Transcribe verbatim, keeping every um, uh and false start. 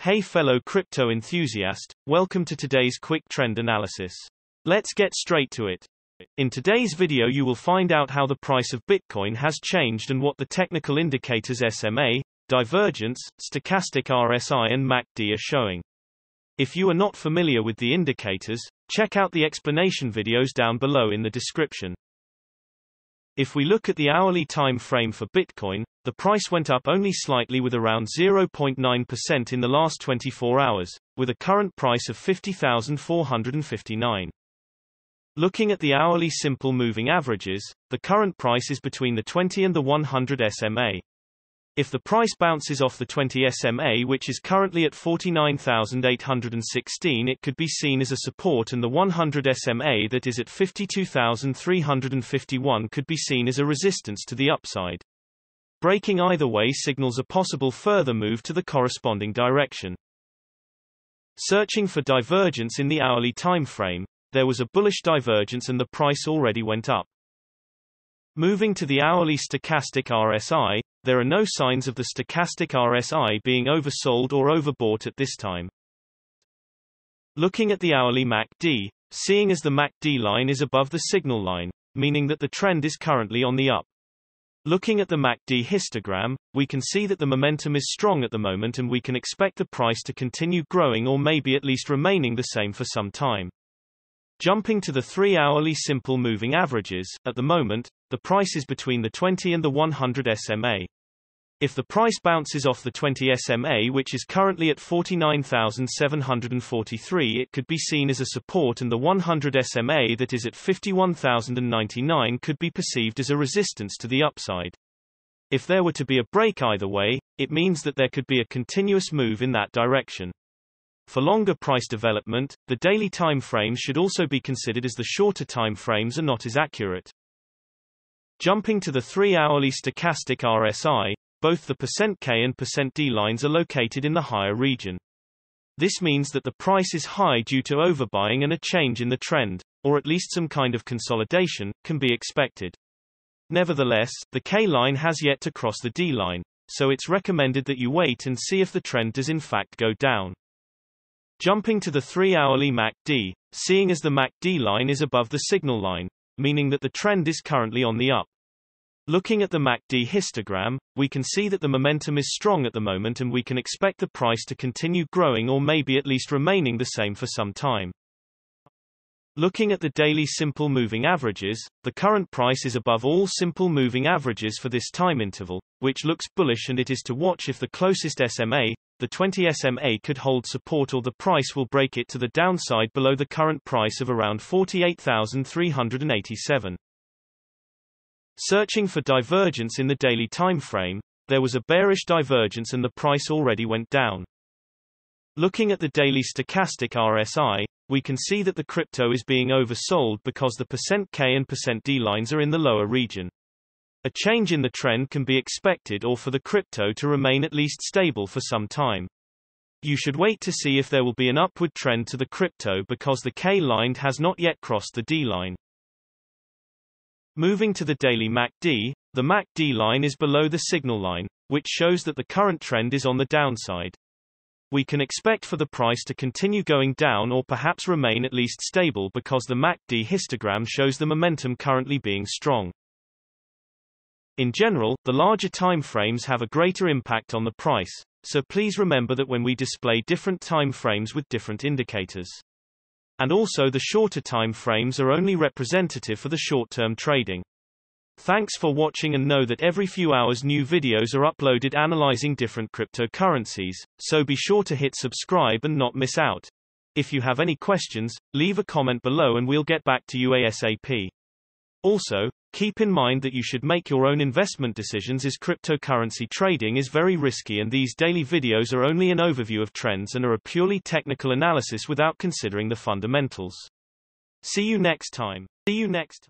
Hey fellow crypto enthusiast, welcome to today's quick trend analysis. Let's get straight to it. In today's video you will find out how the price of Bitcoin has changed and what the technical indicators S M A, divergence, stochastic R S I and M A C D are showing. If you are not familiar with the indicators, check out the explanation videos down below in the description. If we look at the hourly time frame for Bitcoin, the price went up only slightly with around zero point nine percent in the last twenty-four hours, with a current price of fifty thousand four hundred fifty-nine dollars. Looking at the hourly simple moving averages, the current price is between the twenty and the one hundred S M A. If the price bounces off the twenty S M A, which is currently at forty-nine thousand eight hundred sixteen, it could be seen as a support, and the one hundred S M A that is at fifty-two thousand three hundred fifty-one could be seen as a resistance to the upside. Breaking either way signals a possible further move to the corresponding direction. Searching for divergence in the hourly time frame, there was a bullish divergence and the price already went up. Moving to the hourly stochastic R S I, there are no signs of the stochastic R S I being oversold or overbought at this time. Looking at the hourly M A C D, seeing as the M A C D line is above the signal line, meaning that the trend is currently on the up. Looking at the M A C D histogram, we can see that the momentum is strong at the moment and we can expect the price to continue growing or maybe at least remaining the same for some time. Jumping to the three hourly simple moving averages, at the moment, the price is between the twenty and the one hundred S M A. If the price bounces off the twenty S M A, which is currently at forty-nine thousand seven hundred forty-three, it could be seen as a support, and the one hundred S M A that is at fifty-one thousand ninety-nine could be perceived as a resistance to the upside. If there were to be a break either way, it means that there could be a continuous move in that direction. For longer price development, the daily time frame should also be considered as the shorter time frames are not as accurate. Jumping to the three hourly stochastic R S I, both the percent K and percent D lines are located in the higher region. This means that the price is high due to overbuying, and a change in the trend, or at least some kind of consolidation, can be expected. Nevertheless, the K line has yet to cross the D line, so it's recommended that you wait and see if the trend does in fact go down. Jumping to the three hourly M A C D, seeing as the M A C D line is above the signal line, meaning that the trend is currently on the up. Looking at the M A C D histogram, we can see that the momentum is strong at the moment and we can expect the price to continue growing or maybe at least remaining the same for some time. Looking at the daily simple moving averages, the current price is above all simple moving averages for this time interval, which looks bullish, and it is to watch if the closest S M A, the twenty S M A, could hold support, or the price will break it to the downside below the current price of around forty-eight thousand three hundred eighty-seven. Searching for divergence in the daily time frame, there was a bearish divergence and the price already went down. Looking at the daily stochastic R S I, we can see that the crypto is being oversold because the percent K and percent D lines are in the lower region. A change in the trend can be expected, or for the crypto to remain at least stable for some time. You should wait to see if there will be an upward trend to the crypto because the K line has not yet crossed the D line. Moving to the daily M A C D, the M A C D line is below the signal line, which shows that the current trend is on the downside. We can expect for the price to continue going down or perhaps remain at least stable because the M A C D histogram shows the momentum currently being strong. In general, the larger time frames have a greater impact on the price, so please remember that when we display different time frames with different indicators. And also, the shorter time frames are only representative for the short-term trading. Thanks for watching, and know that every few hours new videos are uploaded analyzing different cryptocurrencies, so be sure to hit subscribe and not miss out. If you have any questions, leave a comment below and we'll get back to you ASAP. Also, keep in mind that you should make your own investment decisions, as cryptocurrency trading is very risky, and these daily videos are only an overview of trends and are a purely technical analysis without considering the fundamentals. See you next time. See you next time.